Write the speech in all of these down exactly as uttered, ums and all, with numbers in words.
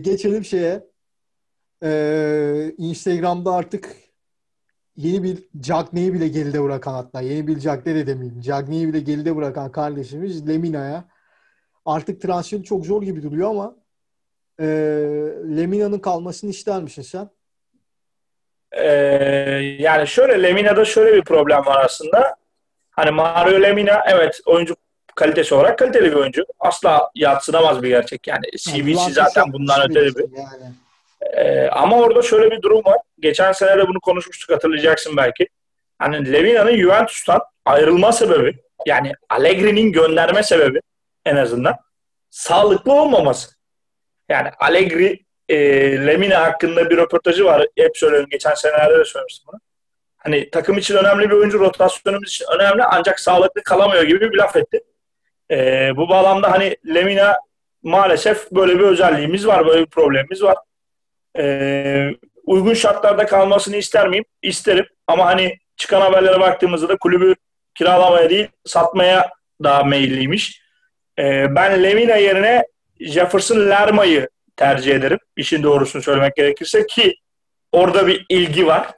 Geçelim şeye. Ee, Instagram'da artık yeni bir Cagney'i bile geride bırakan, hatta yeni bir Cagney de demeyeyim, Cagney'i bile geride bırakan kardeşimiz Lemina'ya artık transferi çok zor gibi duruyor ama e, Lemina'nın kalmasını ister misin sen? Ee, yani şöyle, Lemina'da şöyle bir problem var aslında. Hani Mario Lemina, evet, oyuncu kalitesi olarak kaliteli bir oyuncu. Asla yadsınamaz bir gerçek. Yani C V'si zaten bundan öte bir. Yani. Ee, ama orada şöyle bir durum var. Geçen sene de bunu konuşmuştuk, hatırlayacaksın belki. Hani Lemina'nın Juventus'tan ayrılma sebebi, yani Allegri'nin gönderme sebebi en azından, sağlıklı olmaması. Yani Allegri e, Lemina hakkında bir röportajı var. Hep söylüyorum. Geçen senelerde de söylemiştim bunu. Hani takım için önemli bir oyuncu, rotasyonumuz için önemli ancak sağlıklı kalamıyor gibi bir laf etti. Ee, bu bağlamda hani Lemina maalesef böyle bir özelliğimiz var, böyle bir problemimiz var. Ee, uygun şartlarda kalmasını ister miyim? İsterim. Ama hani çıkan haberlere baktığımızda da kulübü kiralamaya değil, satmaya daha meyilliymiş. Ee, ben Lemina yerine Jefferson Lerma'yı tercih ederim. İşin doğrusunu söylemek gerekirse, ki orada bir ilgi var.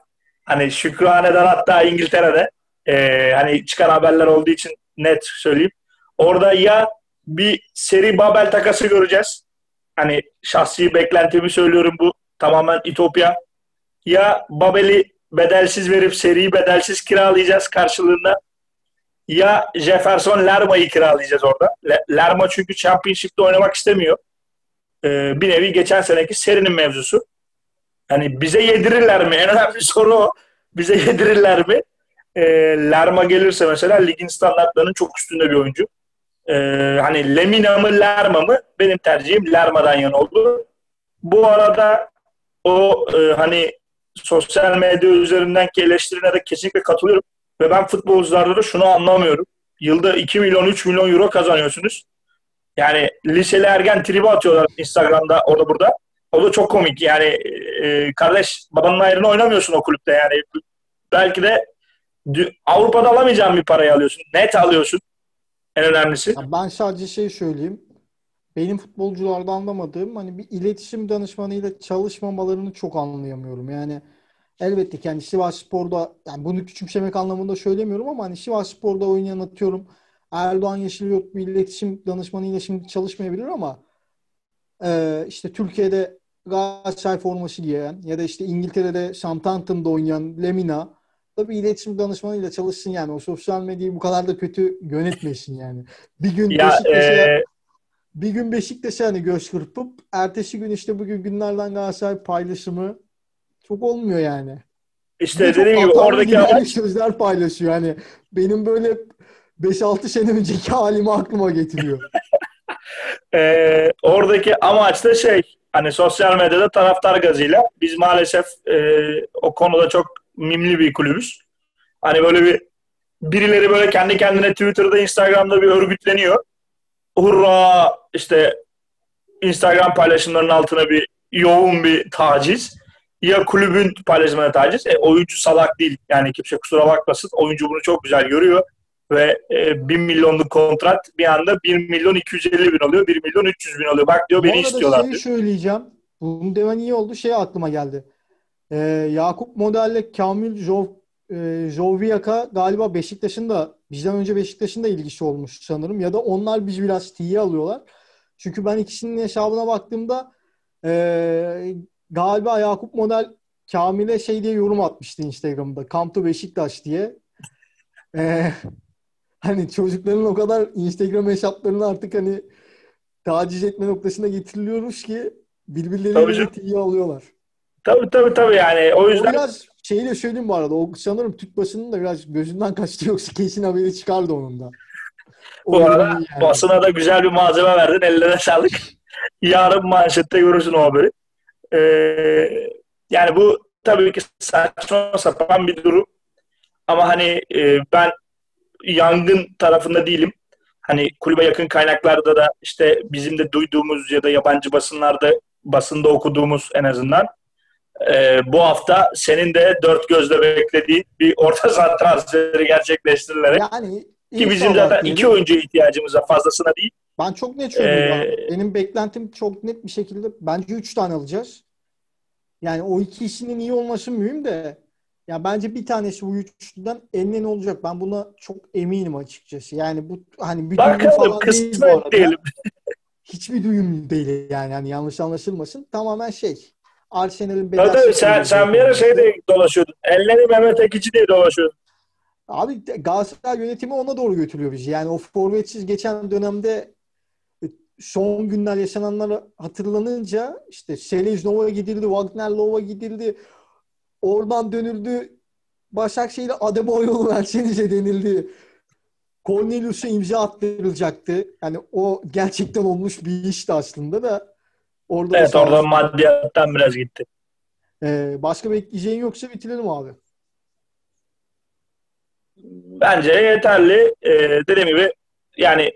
Hani Şükrühane'den, hatta İngiltere'de e, hani çıkan haberler olduğu için net söyleyeyim. Orada ya bir seri Babel takası göreceğiz. Hani şahsi beklentimi söylüyorum, bu tamamen İtopya. Ya Babel'i bedelsiz verip seriyi bedelsiz kiralayacağız karşılığında. Ya Jefferson Lerma'yı kiralayacağız orada. Lerma çünkü Championship'te oynamak istemiyor. E, bir nevi geçen seneki serinin mevzusu. Yani bize yedirirler mi? En önemli soru o. Bize yedirirler mi? E, Lerma gelirse mesela ligin standartlarının çok üstünde bir oyuncu. E, hani Lemina mı Lerma mı? Benim tercihim Lerma'dan yana oldu. Bu arada o e, hani sosyal medya üzerindenki eleştirine de kesinlikle katılıyorum. Ve ben futbolcularda da şunu anlamıyorum. Yılda iki milyon üç milyon euro kazanıyorsunuz. Yani liseli ergen tribi atıyorlar Instagram'da, orada burada. O da çok komik. Yani e, kardeş, babanın ayrını oynamıyorsun o kulüpte yani. Belki de Avrupa'da alamayacağın bir parayı alıyorsun. Net alıyorsun. En önemlisi. Ben sadece şey söyleyeyim. Benim futbolcularda anlamadığım, hani bir iletişim danışmanıyla çalışmamalarını çok anlayamıyorum. Yani elbette ki yani Sivas Spor'da, yani bunu küçümsemek anlamında söylemiyorum ama hani Sivas Spor'da oynayan, atıyorum, Erdoğan Yeşil yok bir iletişim danışmanıyla şimdi çalışmayabilir ama Ee, işte Türkiye'de Galatasaray forması giyen ya da işte İngiltere'de Southampton'da oynayan Lemina da bir iletişim danışmanıyla çalışsın yani. O sosyal medyayı bu kadar da kötü yönetmesin yani. Bir gün ya, Beşiktaş'a ee... bir gün Beşiktaş'a hani göz kırpıp ertesi gün işte bugün günlerden Galatasaray paylaşımı çok olmuyor yani. İşte bir dediğim gibi oradaki amaç... sözler paylaşıyor yani. Benim böyle beş altı sene önceki halimi aklıma getiriyor. Ee, oradaki amaç da şey, hani sosyal medyada taraftar gazıyla, biz maalesef e, o konuda çok mimli bir kulübüz. Hani böyle bir birileri böyle kendi kendine Twitter'da, Instagram'da bir örgütleniyor. Hurra! İşte Instagram paylaşımlarının altına bir yoğun bir taciz. Ya kulübün paylaşımına taciz. E, oyuncu salak değil. Yani kimse kusura bakmasın. Oyuncu bunu çok güzel görüyor. Ve e, bin milyonluk kontrat bir anda bir milyon iki yüz elli bin oluyor, bir milyon üç yüz bin oluyor. Bak diyor, beni istiyorlar diyor. Bu arada şeyi söyleyeceğim. Bunu demen iyi oldu. Şey aklıma geldi. Ee, Jakub Moder'le Kamil Zov, e, Joviaka galiba Beşiktaş'ın da, bizden önce Beşiktaş'ın da ilgisi olmuş sanırım. Ya da onlar bizi biraz tiye alıyorlar. Çünkü ben ikisinin hesabına baktığımda e, galiba Jakub Moder Kamil'e şey diye yorum atmıştı Instagram'da. Come to Beşiktaş diye. Eee Hani çocukların o kadar Instagram hesaplarını artık hani taciz etme noktasına getiriliyoruz ki birbirleriyle tiye alıyorlar. Tabii tabii tabii yani o yüzden. O biraz şeyi de söyleyeyim bu arada. O sanırım Türk basının da biraz gözünden kaçtı, yoksa kesin haberi çıkardı onun da. Bu arada yani. Basına da güzel bir malzeme verdin. Ellerine sağlık. Yarın manşette görürsün o haberi. Ee, yani bu tabii ki saçma sapan bir durum. Ama hani e, ben yangın tarafında değilim. Hani kulübe yakın kaynaklarda da işte bizim de duyduğumuz ya da yabancı basınlarda, basında okuduğumuz en azından e, bu hafta senin de dört gözle beklediğin bir orta saha transferi gerçekleştirilerek. Yani Ki bizim zaten iki oyuncuya ihtiyacımız var, fazlasına değil. Ben çok net söylüyorum. Ee, Benim beklentim çok net bir şekilde, bence üç tane alacağız. Yani o iki işinin iyi olması mühim de, ya bence bir tanesi bu üçlüden eline ne olacak? Ben buna çok eminim açıkçası. Yani bu hani bir bakalım, duyum falan değil bu arada. Diyelim. Hiçbir duyum değil yani. Yani yanlış anlaşılmasın. Tamamen şey. Arsenal'in bedel. Tabii sen, sen bir ara şey diye dolaşıyordun. Elleri Mehmet Ekici diye dolaşıyordun. Abi Galatasaray yönetimi ona doğru götürüyor bizi. Yani o forvetsiz geçen dönemde son günler yaşananlar hatırlanınca işte Selez Nova gidildi, Wagner Lova gidildi. Oradan dönüldü. Başakşehir'e Ademoy yolu Ersenize denildi. Cornelius'a imza attırılacaktı. Yani o gerçekten olmuş bir işti aslında da. Orada evet, orada maddiyattan biraz gitti. Ee, başka bekleyeceğin yoksa bitirelim abi. Bence yeterli. Ee, dediğim gibi yani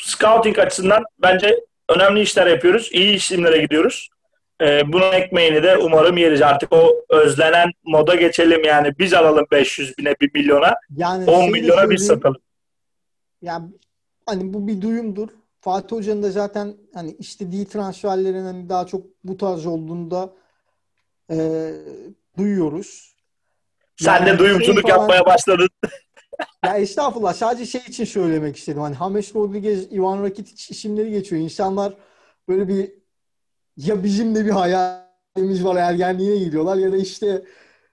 scouting açısından bence önemli işler yapıyoruz. İyi işlemlere gidiyoruz. Ee, bunun ekmeğini de umarım yeriz. Artık o özlenen moda geçelim. Yani biz alalım beş yüz bine, bir milyona. Yani on milyona biz satalım. Yani hani bu bir duyumdur. Fatih Hoca'nın da zaten hani istediği transferlerin hani daha çok bu tarz olduğunda e, duyuyoruz. Sen yani de duyumculuk şey falan yapmaya başladın. Ya estağfurullah. Sadece şey için söylemek istedim. Hani James Rodríguez, Ivan Rakitić isimleri geçiyor. İnsanlar böyle bir ya bizim de bir hayalimiz var, ergenliğe gidiyorlar ya da işte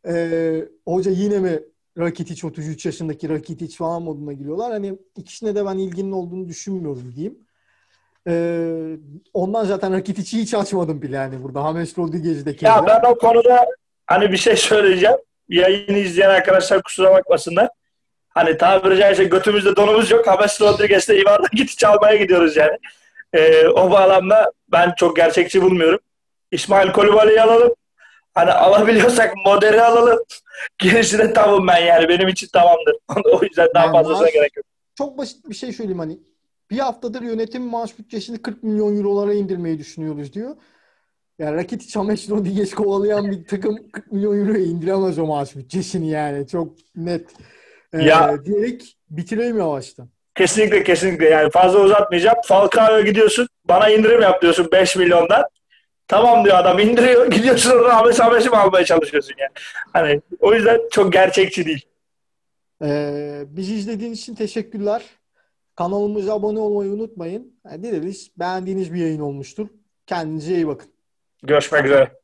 e, hoca yine mi Rakitić, otuz üç yaşındaki Rakitić falan moduna giriyorlar. Hani ikisine de ben ilginin olduğunu düşünmüyorum diyeyim. Ee, ondan zaten Rakitić'i hiç açmadım bile yani burada. James Rodríguez'deki. Ya ben o konuda hani bir şey söyleyeceğim. Yayını izleyen arkadaşlar kusura bakmasınlar. Hani tabiri caizse götümüzde donumuz yok. James Rodríguez'de Ivan Rakitić almaya gidiyoruz yani. Ee, o bağlamda ben çok gerçekçi bulmuyorum. İsmail Kolibali'yi alalım. Hani alabiliyorsak Moder'i alalım. Gerisine tamam ben yani. Benim için tamamdır. O yüzden daha yani fazlasına maaş, gerek yok. Çok basit bir şey söyleyeyim hani. Bir haftadır yönetim maaş bütçesini kırk milyon eurolara indirmeyi düşünüyoruz diyor. Yani Rakitić, James Rodríguez kovalayan bir takım kırk milyon euroya indiremez o maaş bütçesini yani. Çok net. Ee, ya, diyerek bitireyim yavaştan. Kesinlikle kesinlikle. Yani fazla uzatmayacağım. Falcao'ya gidiyorsun. Bana indirim yap diyorsun beş milyondan. Tamam diyor adam, indiriyor, gidiyorsun orada Ahmet Ahmet'i mi almaya çalışıyorsun yani. Hani o yüzden çok gerçekçi değil. Ee, bizi izlediğiniz için teşekkürler. Kanalımıza abone olmayı unutmayın. Yani dileriz beğendiğiniz bir yayın olmuştur. Kendinize iyi bakın. Görüşmek üzere.